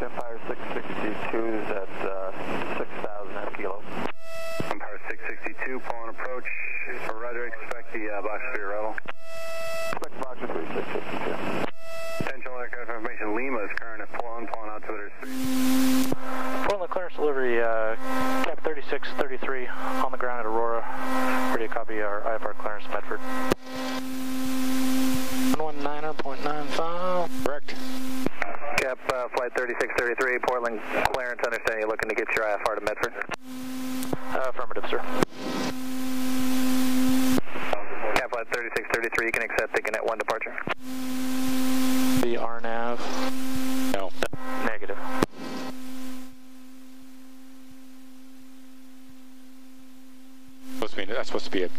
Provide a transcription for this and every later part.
approach Empire 662 is at 6,000 kilo. Empire 662, pull on approach, or rather expect the Black Sphere Rattle. Expect Boxer 3, 662. Central aircraft information, Lima is current at pull on, pulling out to it. Portland clearance delivery, Cap 3633 on the ground at Aurora. Ready to copy our IFR clearance, Medford. 119.95. Correct. Cap flight 3633, Portland clearance, understanding you're looking to get your IFR to Medford. Affirmative, sir. Cap flight 3633, you can accept the Gnnet 1 departure. The RNAV? No. Negative. That's supposed to be an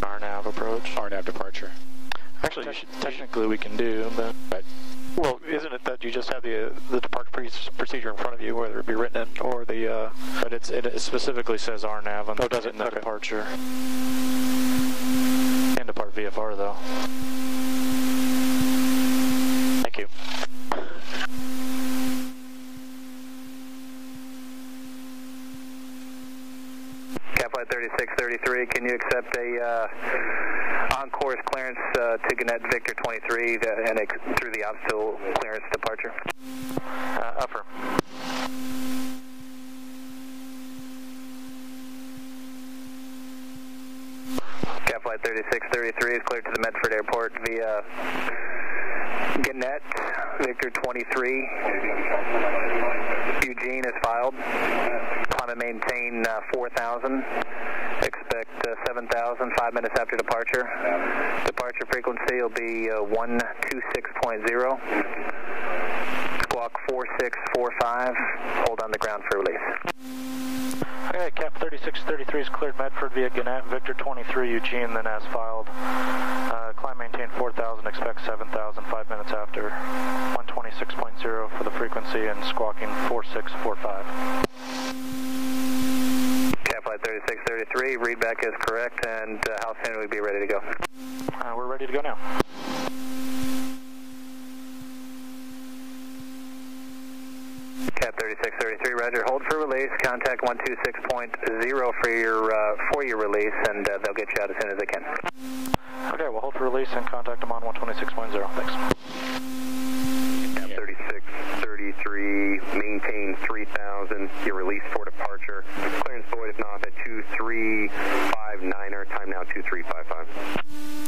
RNAV approach? RNAV departure. Actually, technically we can do, but well, isn't it that you just have the departure procedure in front of you, whether it be written in or the? But it specifically says RNAV on the, does it? No, okay. Departure. Can depart VFR though. Thank you. Cap flight 3633. Can you accept a? On-course clearance to Gannett Victor 23 and through the obstacle clearance departure. Upper. Cap flight 3633 is cleared to the Medford Airport via Gannett Victor 23. Eugene is filed. Climb and maintain 4,000. Expect 7,000 5 minutes after departure. Departure frequency will be 126.0. Squawk 4645. Hold on the ground for release. Okay, Cap 3633 is cleared Medford via Gannett, Victor 23, Eugene, then as filed. Climb maintain 4,000, expect 7,000 5 minutes after. 126.0 for the frequency and squawking 4645. 3633, read back is correct, and how soon would we be ready to go? We're ready to go now. Cap 3633, roger, hold for release, contact 126.0 for your release, and they'll get you out as soon as they can. Okay, we'll hold for release and contact them on 126.0, thanks. Cap 3633, maintain 3,000, your release for departure. Clearance void if not at 2359, time now 2355.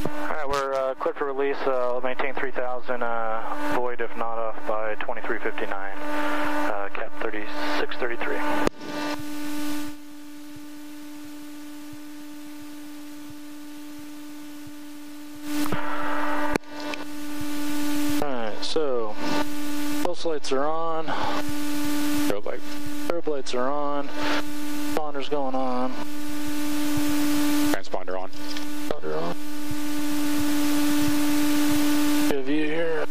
Alright, we're cleared for release, maintain 3,000, void if not off by 2359, Cap 3633. Alright, so pulse lights are on. Strobe light. Strobe lights are on. Responder's going on. Transponder on. Transponder on. Good view here.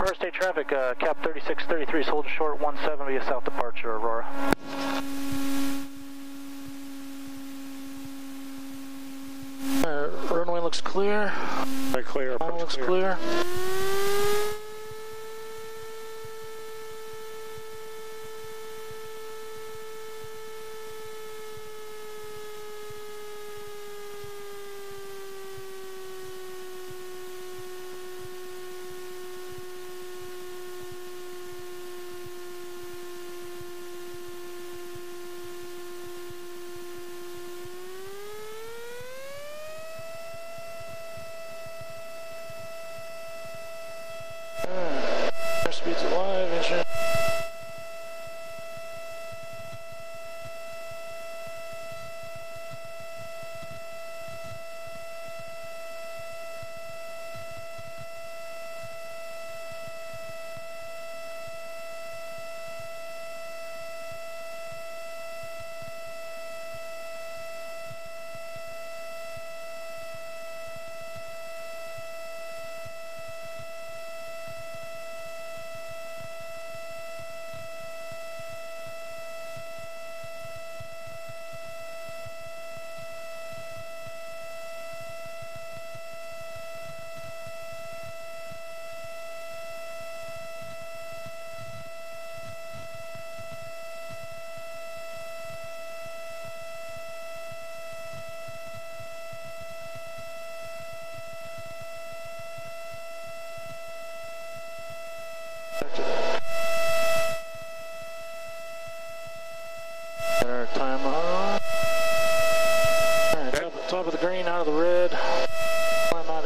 Aurora State traffic, Cap 3633 is holding short, 17 via south departure, Aurora. Runway looks clear. Runway clear. Runway looks clear.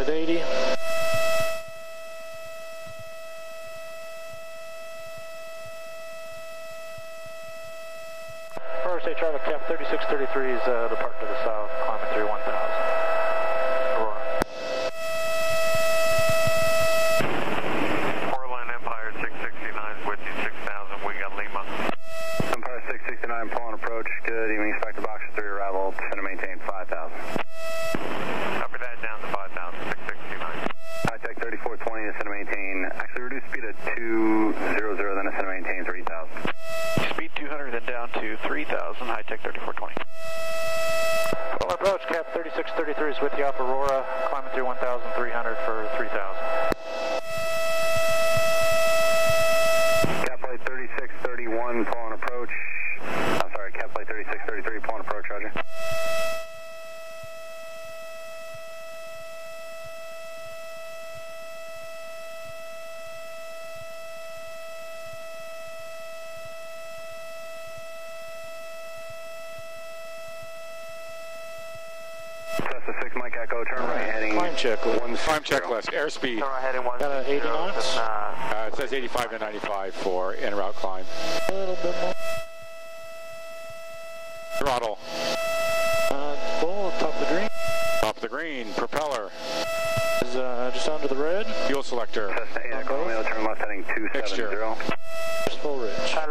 180. Aurora State traffic, Cap 3633 is depart to the south, climbing through 1000. Good evening, Inspector Boxer 3 arrival, to maintain 5,000. Copy that, down to 5,000, 669. High Tech 3420, ascend to maintain, actually reduce speed at 200, then ascend to maintain 3,000. Speed 200, then down to 3,000, High Tech 3420. Well, approach, Cap 3633 is with you off Aurora, climbing through 1,300 for 3,000. Cap Light 3631, pull on approach. I'm sorry, Cap Light 3633, pull on approach, roger. Cessna 6 Mike Echo, turn right heading. Climb check, left, airspeed. Turn right heading 180 knots. It says 85 to 95 for en route climb. A little bit more. Throttle. Full, top of the green. Top of the green, propeller. Is just under the red. Fuel selector. Cessna 8 Echo, turn left heading 270. Full ridge. High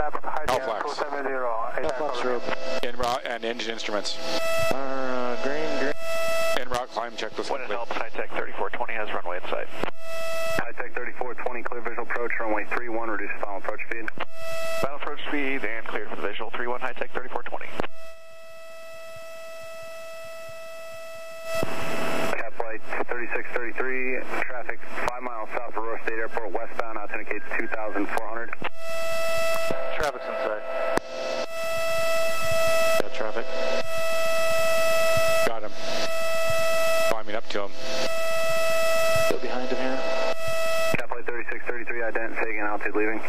flaps. 270. En route and engine instruments. Green. En route climb checklist. What it helps, High Tech 3420 has runway in sight. High Tech 3420, clear visual approach, runway 31, reduce final approach speed. Final approach speed and clear for the visual, 31, High Tech 3420. Cap Light 3633, traffic 5 miles south of Aurora State Airport, westbound, altitude indicates 2,400. Traffic's inside. Got traffic. Got him. Climbing up to him. Still behind him here. Cap Light 3633, ident, Sagan, altitude leaving.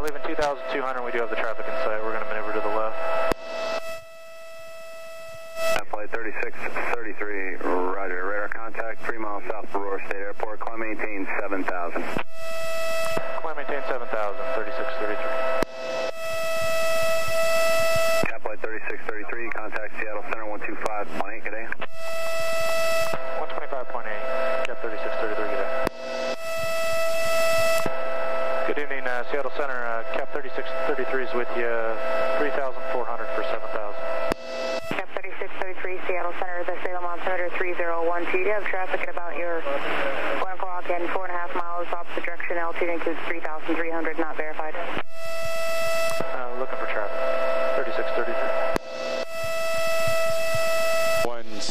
Leaving 2,200, we do have the traffic in sight. We're going to maneuver to the left. Cap Light 3633, roger. Radar contact, 3 miles south of Aurora State Airport. Climb maintain 7,000. Climb maintain 7,000, 3633. Cap Light 3633, contact Seattle Center 125.8, good day. 125.8, Cap 3633, good day. Good evening, Seattle Center, Cap 3633 is with you, 3,400 for 7,000. Cap 3633, Seattle Center, the Salem altimeter 3012. You do have traffic at about your 1 o'clock and 4.5 miles opposite direction. Altitude includes 3,300, not verified. Looking for traffic, 3633.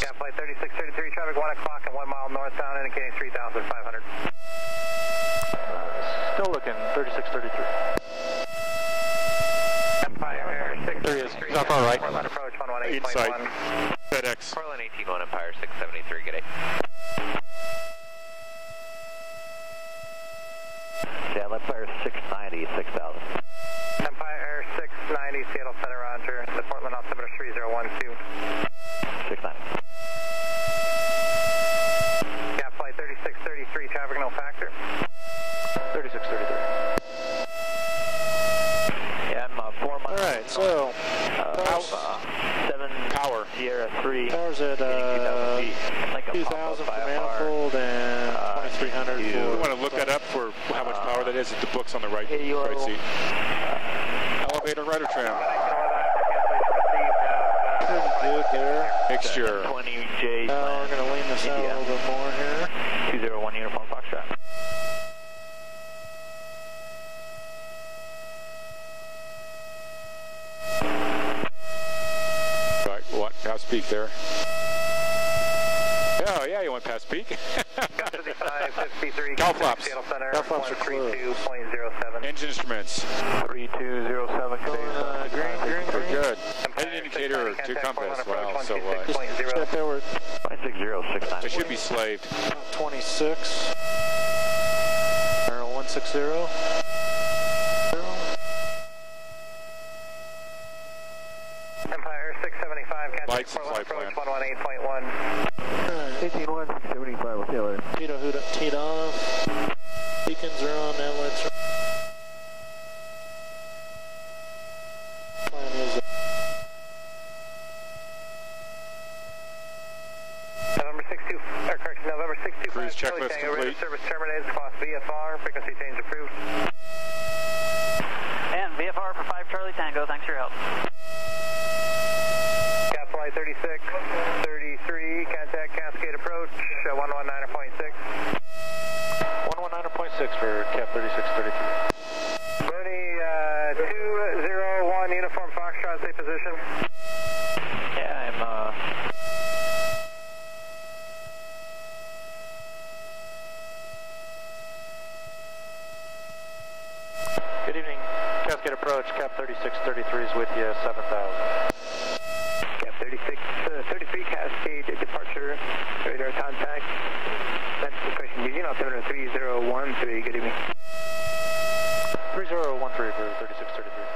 Cap Flight 3633, traffic 1 o'clock and 1 mile northbound, indicating 3,500. Still looking, 3633. Empire 673. Up all right. Portland approach 118.1. FedEx. Portland 18.1, Empire 673. Good day. Seattle Empire 690, 6,000. Empire 690, Seattle Center, roger. The Portland altimeter 3012. 690. Cap Flight 3633, traffic no factor. 3633. Yeah, I'm 4 miles. All right, so Alpha 7 power Sierra 3. Power's at 2,000 for manifold and 2,300. You want to look that up for how much power that is at the books on the right, right seat. Elevator rudder trim. Pretty good there. Mixture. 20J. Now we're going to lean this out a little bit more here. 201 uniform Foxtrot. Past peak there. Oh yeah, you went past peak. Got 5553. Golf Seattle Center. Golf flops are 32.07. Engine instruments. 3207. Green. Good. Heading indicator to compass. Wow. So what? It should be slaved. 26. Or 160. Empire 675, Lights and flight plan. 118.1. 18-1, 675, we'll see you later. Tito, hoot up, teed off. Beacons are on, now let's run. November 625, cruise checklist complete. Service terminated, plus VFR, frequency change approved. And VFR for 5 Charlie Tango, thanks for your help. Cap flight 3633, contact Cascade Approach, 119.6. 119.6 for Cap 3633. Bernie, 201 uniform Foxtrot, safe position. Yeah, I'm Good evening, Cascade Approach, Cap 3633 is with you, 7,000. Cap 3633, Cascade departure, radar contact. That's the question, Eugene, altimeter 3013, good evening. 3013 for 3633.